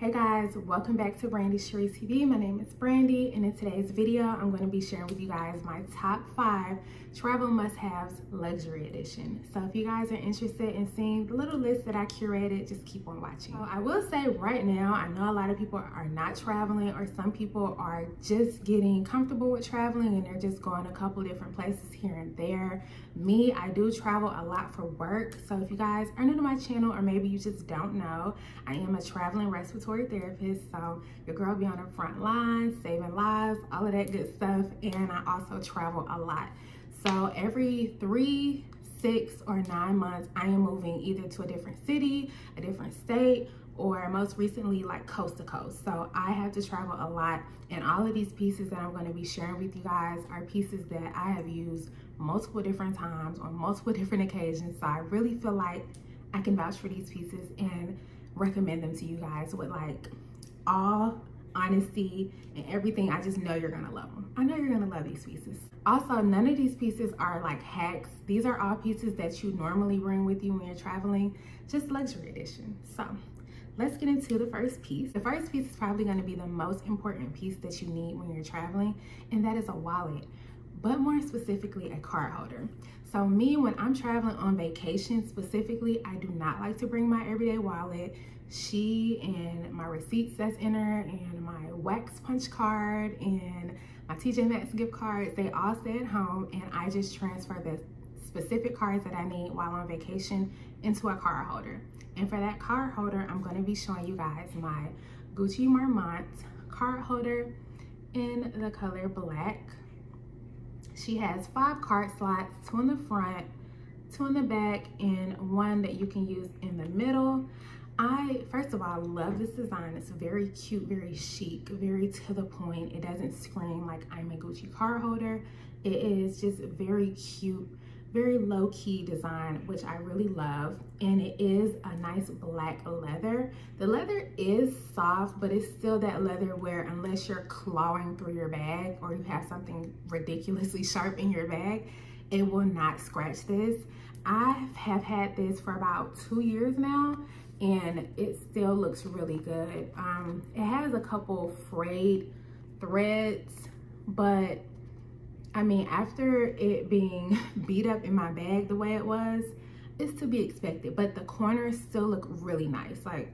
Hey guys, welcome back to Brandi Shari TV. My name is Brandi, and in today's video, I'm going to be sharing with you guys my top 5 travel must-haves luxury edition. So if you guys are interested in seeing the little list that I curated, just keep on watching. So I will say right now, I know a lot of people are not traveling, or some people are just getting comfortable with traveling and they're just going a couple different places here and there. Me, I do travel a lot for work. So if you guys are new to my channel, or maybe you just don't know, I am a traveling respiratory therapist, so your girl be on the front line, saving lives, all of that good stuff. And I also travel a lot, so every 3, 6, or 9 months I am moving either to a different city, a different state, or most recently like coast to coast. So I have to travel a lot, and all of these pieces that I'm going to be sharing with you guys are pieces that I have used multiple different times on multiple different occasions. So I really feel like I can vouch for these pieces and recommend them to you guys with like all honesty and everything. I just know you're gonna love them. I know you're gonna love these pieces. Also, none of these pieces are like hacks. These are all pieces that you normally bring with you when you're traveling, just luxury edition. So let's get into the first piece. The first piece is probably going to be the most important piece that you need when you're traveling, and that is a wallet, but more specifically a card holder. So me, when I'm traveling on vacation specifically, I do not like to bring my everyday wallet. She and my receipts that's in her, and my wax punch card, and my TJ Maxx gift cards, they all stay at home, and I just transfer the specific cards that I need while on vacation into a card holder. And for that card holder, I'm gonna be showing you guys my Gucci Marmont card holder in the color black. She has 5 card slots, 2 in the front, 2 in the back, and 1 that you can use in the middle. I, first of all, love this design. It's very cute, very chic, very to the point. It doesn't scream like I'm a Gucci card holder. It is just very cute, very low-key design, which I really love. And it is a nice black leather. The leather is soft, but it's still that leather where unless you're clawing through your bag or you have something ridiculously sharp in your bag, it will not scratch this. I have had this for about 2 years now, and it still looks really good. It has a couple frayed threads, but I mean, after it being beat up in my bag the way it was, it's to be expected, but the corners still look really nice. Like,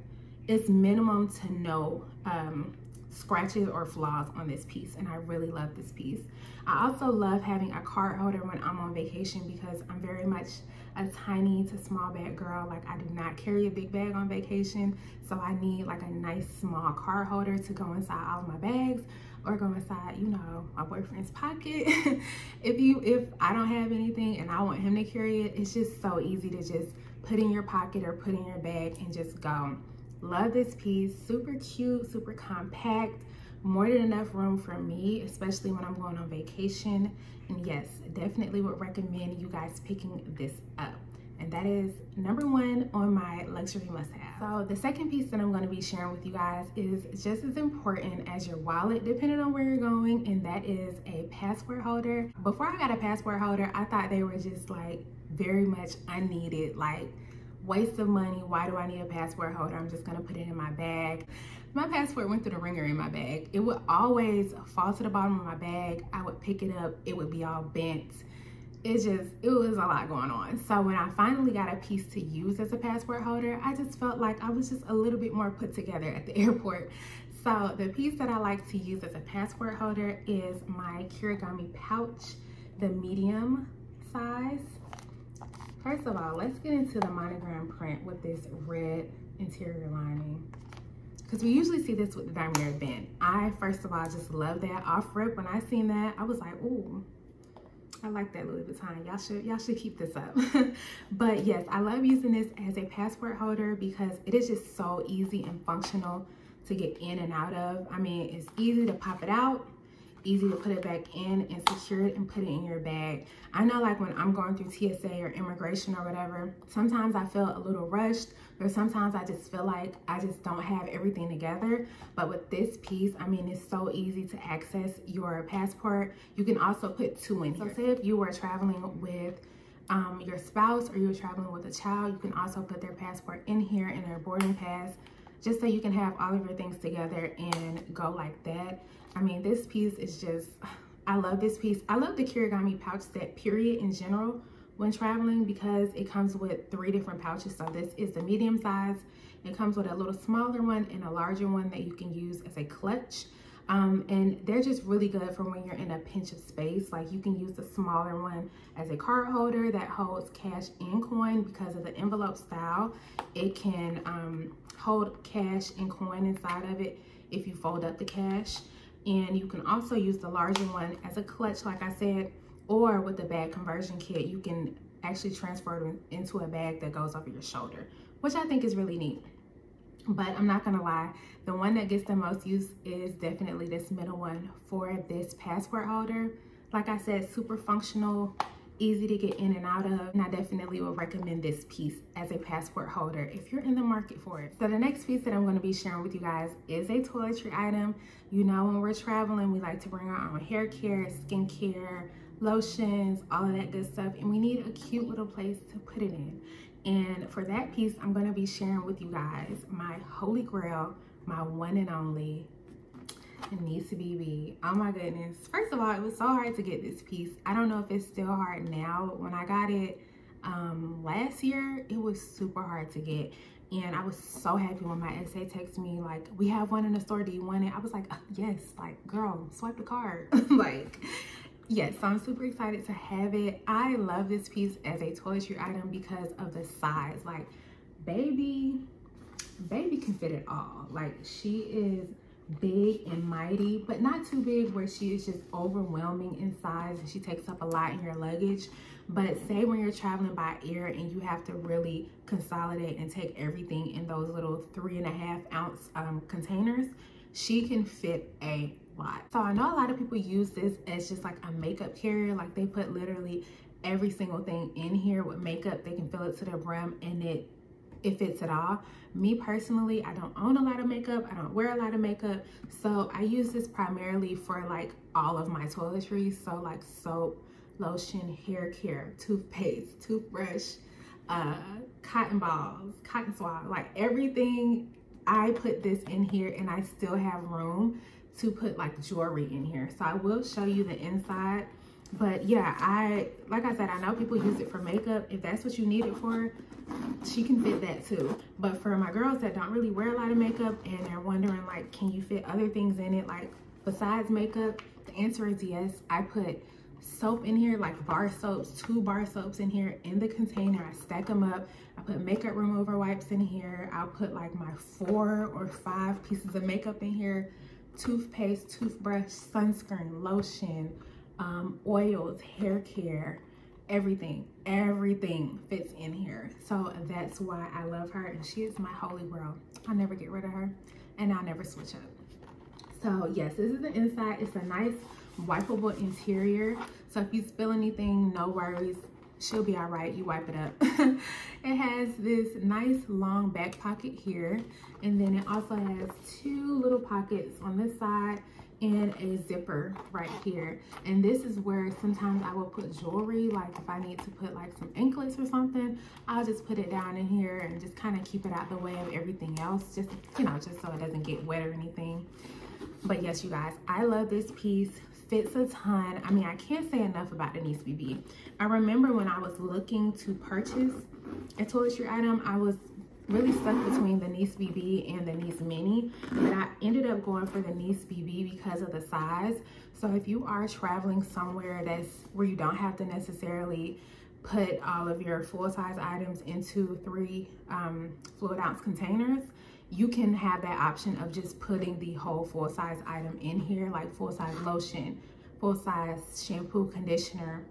it's minimum to no scratches or flaws on this piece, and I really love this piece. I also love having a card holder when I'm on vacation because I'm very much a tiny to small bag girl. Like, I do not carry a big bag on vacation, so I need like a nice small card holder to go inside all of my bags, or go inside, you know, my boyfriend's pocket. if I don't have anything and I want him to carry it, it's just so easy to just put in your pocket or put in your bag and just go. Love this piece, super cute, super compact, more than enough room for me, especially when I'm going on vacation. And yes, definitely would recommend you guys picking this up. And that is number 1 on my luxury must-have. So the second piece that I'm going to be sharing with you guys is just as important as your wallet, depending on where you're going, and that is a passport holder. Before I got a passport holder, I thought they were just like very much unneeded, like waste of money. Why do I need a passport holder? I'm just going to put it in my bag. My passport went through the ringer in my bag. It would always fall to the bottom of my bag. I would pick it up. It would be all bent. It was a lot going on. So when I finally got a piece to use as a passport holder, I just felt like I was just a little bit more put together at the airport. So the piece that I like to use as a passport holder is my Kirigami pouch, the medium size. First of all, let's get into the monogram print with this red interior lining, because we usually see this with the Damier band. I, first of all, just love that off-rip. When I seen that, I was like, ooh, I like that Louis Vuitton. Y'all should keep this up. But yes, I love using this as a passport holder because it is just so easy and functional to get in and out of. I mean, it's easy to pop it out, easy to put it back in, and secure it and put it in your bag. I know, like, when I'm going through TSA or immigration or whatever, sometimes I feel a little rushed, or sometimes I just feel like I just don't have everything together. But with this piece, I mean, it's so easy to access your passport. You can also put 2 in here. So say if you were traveling with your spouse, or you were traveling with a child, you can also put their passport in here and their boarding pass, just so you can have all of your things together and go like that. I mean, this piece is just, I love this piece. I love the Kirigami pouch set period in general when traveling, because it comes with 3 different pouches. So this is the medium size. It comes with a little smaller one and a larger one that you can use as a clutch. And they're just really good for when you're in a pinch of space. Like, you can use the smaller one as a card holder that holds cash and coin. Because of the envelope style, it can hold cash and coin inside of it if you fold up the cash. And you can also use the larger one as a clutch, like I said, or with the bag conversion kit, you can actually transfer it into a bag that goes over your shoulder, which I think is really neat. But I'm not gonna lie, the one that gets the most use is definitely this middle one for this passport holder. Like I said, super functional, easy to get in and out of, and I definitely would recommend this piece as a passport holder if you're in the market for it. So the next piece that I'm going to be sharing with you guys is a toiletry item. You know, when we're traveling, we like to bring our own hair care, skin care, lotions, all of that good stuff, and we need a cute little place to put it in. And for that piece, I'm going to be sharing with you guys my holy grail, my one and only Nisa BB. Oh my goodness. First of all, it was so hard to get this piece. I don't know if it's still hard now. When I got it last year, it was super hard to get. And I was so happy when my SA texted me, like, we have one in the store, do you want it? I was like, oh, yes, like, girl, swipe the card. Like, yes, so I'm super excited to have it. I love this piece as a toiletry item because of the size. Like, baby can fit it all. Like, she is big and mighty, but not too big where she is just overwhelming in size and she takes up a lot in your luggage. But say when you're traveling by air and you have to really consolidate and take everything in those little 3.5 ounce containers, she can fit a lot. So I know a lot of people use this as just like a makeup carrier. Like, they put literally every single thing in here with makeup. They can fill it to the brim and it fits at all. Me personally, I don't own a lot of makeup. I don't wear a lot of makeup. So I use this primarily for like all of my toiletries. So like soap, lotion, hair care, toothpaste, toothbrush, cotton balls, cotton swab, like everything. I put this in here, and I still have room to put like jewelry in here. So I will show you the inside. But yeah, like I said, I know people use it for makeup. If that's what you need it for, she can fit that too. But for my girls that don't really wear a lot of makeup and they're wondering, like, can you fit other things in it, like besides makeup? The answer is yes. I put soap in here, like bar soaps, 2 bar soaps in here in the container. I stack them up. I put makeup remover wipes in here. I'll put like my 4 or 5 pieces of makeup in here. Toothpaste, toothbrush, sunscreen, lotion, oils, hair care, everything fits in here. So that's why I love her, and she is my holy grail. I'll never get rid of her, and I'll never switch up. So yes, this is the inside. It's a nice wipeable interior, so if you spill anything, no worries, she'll be all right. You wipe it up. It has this nice long back pocket here, and then it also has 2 little pockets on this side and a zipper right here. And this is where sometimes I will put jewelry, like if I need to put like some anklets or something, I'll just put it down in here and just kind of keep it out the way of everything else, just, you know, just so it doesn't get wet or anything. But yes, you guys, I love this piece. Fits a ton. I mean, I can't say enough about the Nice BB. I remember when I was looking to purchase a toiletry item, I was really stuck between the Nice BB and the Nice Mini, but I ended up going for the Nice BB because of the size. So if you are traveling somewhere that's where you don't have to necessarily put all of your full-size items into 3 fluid-ounce containers, you can have that option of just putting the whole full-size item in here, like full-size lotion, full-size shampoo, conditioner,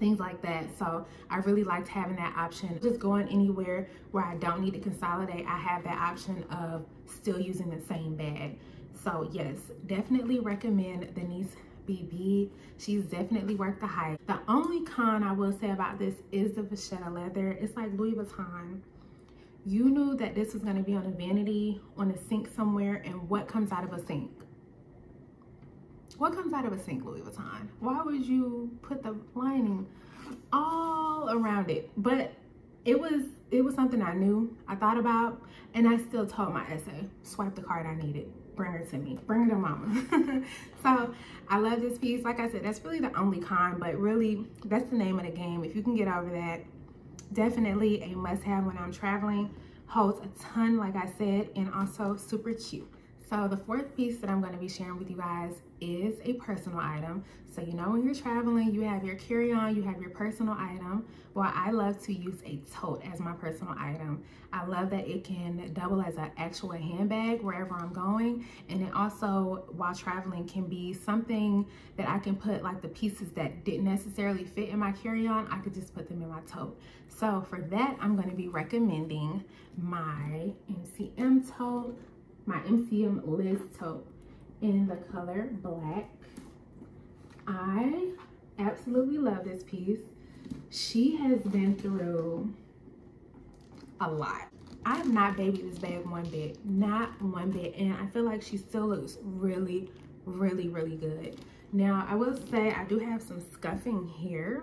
things like that. So I really liked having that option. Just going anywhere where I don't need to consolidate, I have that option of still using the same bag. So yes, definitely recommend the Nice BB. She's definitely worth the hype. The only con I will say about this is the vachetta leather. It's like Louis Vuitton. You knew that this was going to be on a vanity, on a sink somewhere, and what comes out of a sink? What comes out of a sink, Louis Vuitton? Why would you put the lining all around it? But It was something I knew, I thought about, and I still told my SA, swipe the card I needed, bring her to me, bring her to mama. So I love this piece. Like I said, that's really the only con, but really that's the name of the game. If you can get over that, definitely a must-have when I'm traveling. Holds a ton, like I said, and also super cute. So the fourth piece that I'm going to be sharing with you guys is a personal item. So you know when you're traveling, you have your carry-on, you have your personal item. Well, I love to use a tote as my personal item. I love that it can double as an actual handbag wherever I'm going. And it also, while traveling, can be something that I can put, like the pieces that didn't necessarily fit in my carry-on, I could just put them in my tote. So for that, I'm going to be recommending my MCM tote. My MCM Liz Tote in the color black. I absolutely love this piece. She has been through a lot. I have not babied this bag one bit, not one bit, and I feel like she still looks really, really, really good. Now, I will say I do have some scuffing here,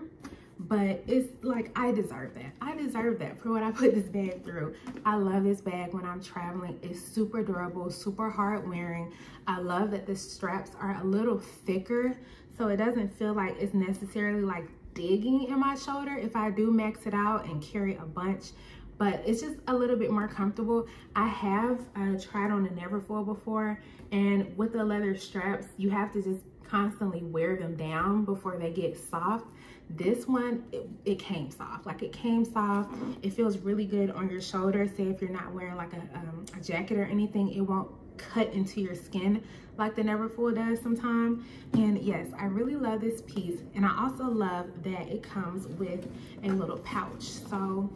but it's like I deserve that. I deserve that for what I put this bag through. I love this bag when I'm traveling. It's super durable, super hard wearing. I love that the straps are a little thicker, so it doesn't feel like it's necessarily like digging in my shoulder if I do max it out and carry a bunch. But it's just a little bit more comfortable. I have tried on a Neverfull before, and with the leather straps, you have to just constantly wear them down before they get soft. This one, it came soft. Like, it came soft. It feels really good on your shoulder. Say if you're not wearing like a jacket or anything, it won't cut into your skin like the Neverfull does sometimes. And yes, I really love this piece. And I also love that it comes with a little pouch. So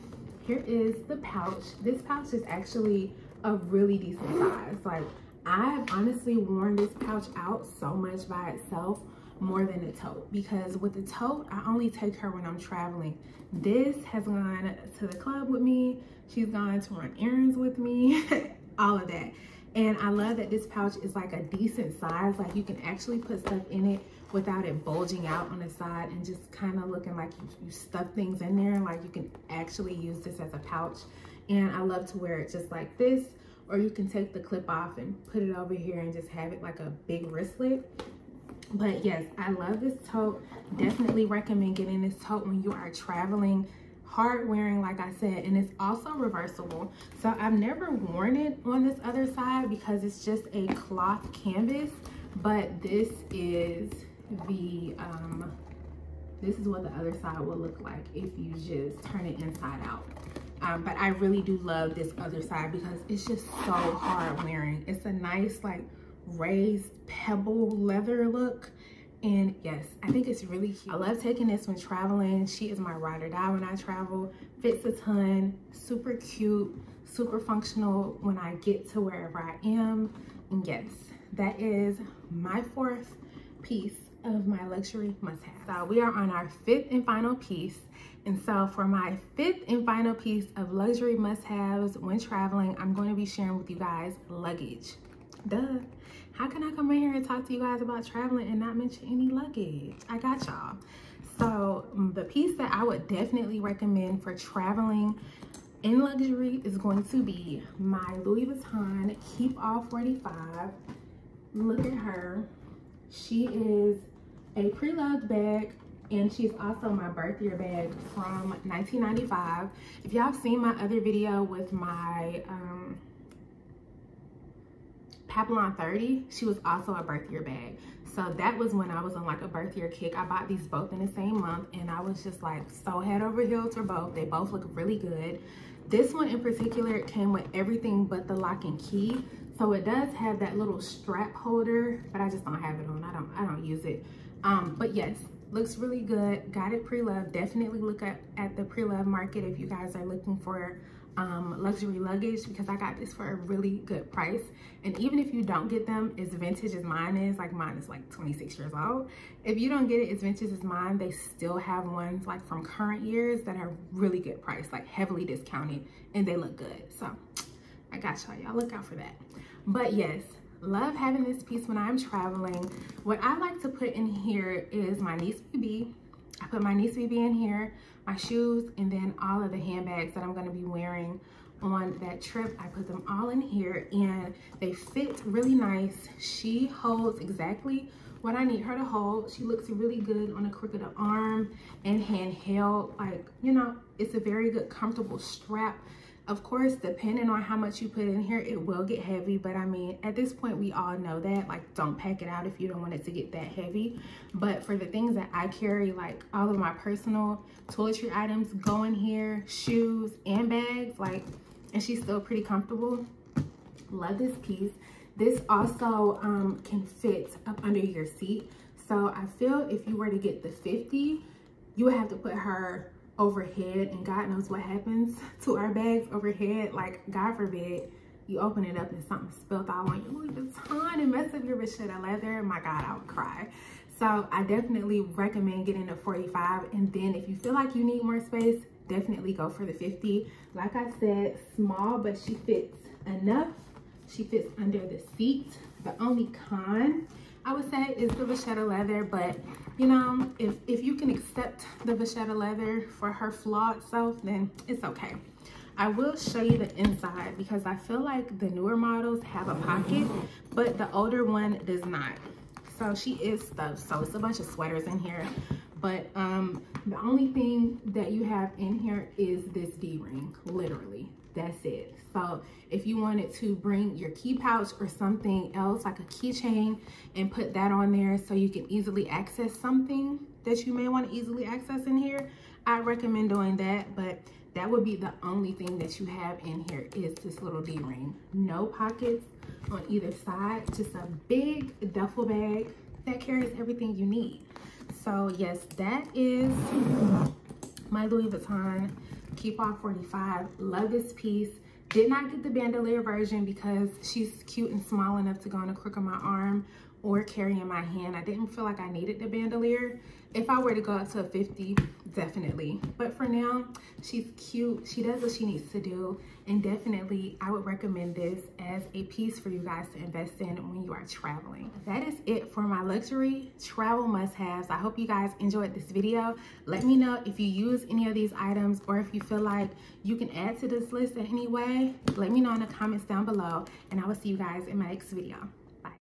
here is the pouch. This pouch is actually a really decent size. Like, I've honestly worn this pouch out so much by itself, more than the tote, because with the tote I only take her when I'm traveling. This has gone to the club with me, she's gone to run errands with me, all of that. And I love that this pouch is like a decent size. Like, you can actually put stuff in it without it bulging out on the side and just kind of looking like you stuck things in there. Like, you can actually use this as a pouch, and I love to wear it just like this, or you can take the clip off and put it over here and just have it like a big wristlet. But yes, I love this tote. Definitely recommend getting this tote when you are traveling. Hard wearing, like I said, and it's also reversible. So I've never worn it on this other side because it's just a cloth canvas, but this is the this is what the other side will look like if you just turn it inside out. But I really do love this other side because it's just so hard wearing. It's a nice, like, raised pebble leather look, and yes, I think it's really cute. I love taking this when traveling. She is my ride or die when I travel. Fits a ton, super cute, super functional when I get to wherever I am. And yes, that is my fourth piece of my luxury must-have. So we are on our fifth and final piece. And so for my fifth and final piece of luxury must-haves when traveling, I'm going to be sharing with you guys luggage. Duh. How can I come in here and talk to you guys about traveling and not mention any luggage? I got y'all. So the piece that I would definitely recommend for traveling in luxury is going to be my Louis Vuitton Keepall 45. Look at her. She is a pre-loved bag, and she's also my birth year bag from 1995. If y'all have seen my other video with my Papillon 30, she was also a birth year bag. So that was when I was on like a birth year kick. I bought these both in the same month, and I was just like so head over heels for both. They both look really good. This one in particular came with everything but the lock and key. So it does have that little strap holder, but I just don't have it on. I don't use it. But yes, looks really good. Got it pre-loved. Definitely look up at the pre-loved market if you guys are looking for luxury luggage, because I got this for a really good price. And even if you don't get them as vintage as mine is, like mine is like 26 years old, if you don't get it as vintage as mine, they still have ones like from current years that are really good price, like heavily discounted, and they look good. So I got y'all look out for that. But yes, love having this piece when I'm traveling. What I like to put in here is my Nice BB. I put my Nice BB in here, my shoes, and then all of the handbags that I'm going to be wearing on that trip. I put them all in here and they fit really nice. She holds exactly what I need her to hold. She looks really good on the crook of the arm and handheld. Like, you know, it's a very good, comfortable strap. Of course, depending on how much you put in here, it will get heavy, but I mean, at this point, we all know that. Like, don't pack it out if you don't want it to get that heavy. But for the things that I carry, like all of my personal toiletry items go in here, shoes and bags, like, and she's still pretty comfortable. Love this piece. This also can fit up under your seat. So I feel if you were to get the 50, you would have to put her overhead, and God knows what happens to our bags overhead. Like, God forbid you open it up and something spilled all on your Louis Vuitton and mess up your rich shit of leather. My God, I would cry. So I definitely recommend getting the 45, and then if you feel like you need more space, definitely go for the 50. Like I said, small, but she fits enough. She fits under the seat. The only con, I would say, is the vachetta leather, but you know, if you can accept the vachetta leather for her flawed self, then it's okay. I will show you the inside because I feel like the newer models have a pocket, but the older one does not. So she is stuffed, so it's a bunch of sweaters in here. But the only thing that you have in here is this D-ring, literally. That's it. So if you wanted to bring your key pouch or something else, like a keychain, and put that on there so you can easily access something that you may want to easily access in here, I recommend doing that. But that would be the only thing that you have in here is this little D-ring. No pockets on either side, just a big duffel bag that carries everything you need. So yes, that is my Louis Vuitton Keepall 45. Love this piece. Did not get the bandolier version because she's cute and small enough to go on the crook of my arm or carry in my hand. I didn't feel like I needed the bandolier. If I were to go up to a 50, definitely. But for now, she's cute. She does what she needs to do. And definitely, I would recommend this as a piece for you guys to invest in when you are traveling. That is it for my luxury travel must-haves. I hope you guys enjoyed this video. Let me know if you use any of these items or if you feel like you can add to this list in any way. Let me know in the comments down below. And I will see you guys in my next video.